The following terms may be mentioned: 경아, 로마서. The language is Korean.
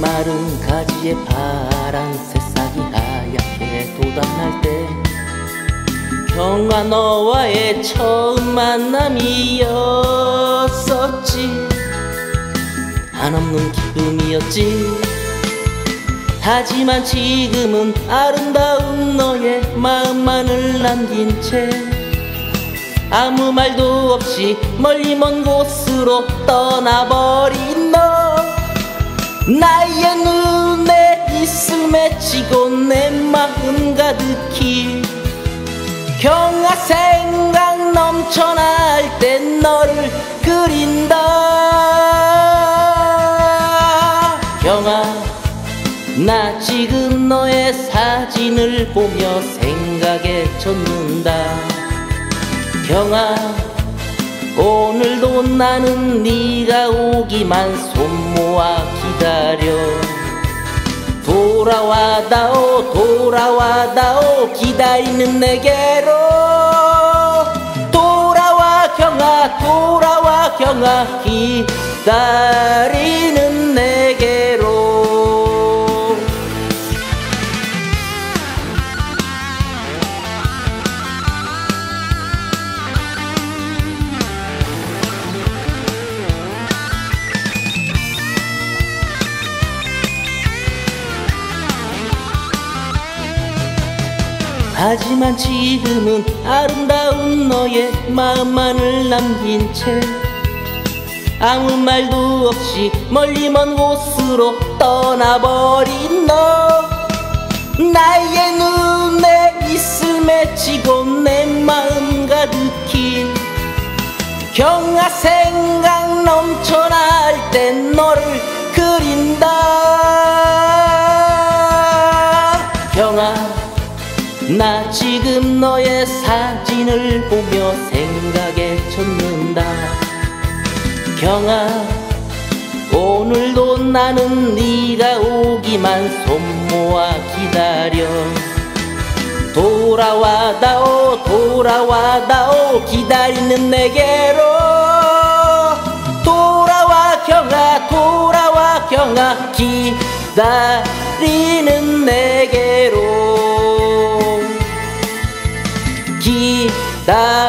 마른 가지에 파란 새싹이 하얗게 돋아날 때 경아 너와의 처음 만남이었었지. 한없는 기쁨이었지. 하지만 지금은 아름다운 너의 마음만을 남긴 채 아무 말도 없이 멀리 먼 곳으로 떠나버린 너. 나의 눈에 있음에 치고 내 마음 가득히 경아 생각 넘쳐날 때 너를 그린다. 경아 나 지금 너의 사진을 보며 생각에 젖는다. 경아 오늘도 나는 네가 오기만 손 모아 기다려. 돌아와다오 돌아와다오 기다리는 내게로 돌아와 경아 돌아와 경아 기다리는 내게로. 하지만 지금은 아름다운 너의 마음만을 남긴 채 아무 말도 없이 멀리 먼 곳으로 떠나버린 너. 나의 눈에 있음에 치고 내 마음 가득히 경아 생각 넘쳐날 때 너를 그린다. 경아 나 지금 너의 사진을 보며 생각에 젖는다. 경아 오늘도 나는 네가 오기만 손 모아 기다려. 돌아와다오 돌아와다오 기다리는 내게로 돌아와 경아 기다리는 내게로. 다